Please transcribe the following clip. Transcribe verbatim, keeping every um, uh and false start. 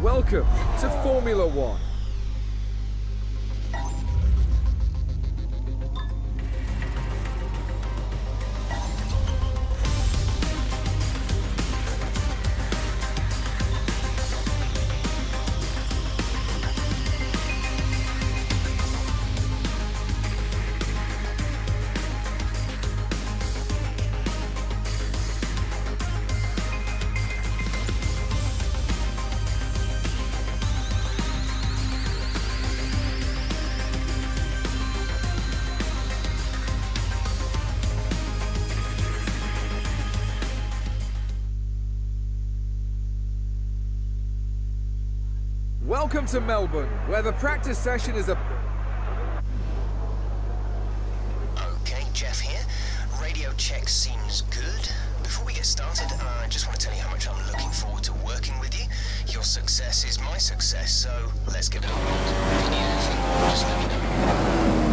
Welcome to Formula One. Welcome to Melbourne, where the practice session is a... Okay, Jeff here. Radio check seems good. Before we get started, I just want to tell you how much I'm looking forward to working with you. Your success is my success, so let's give it a go. If you need anything, just let me know.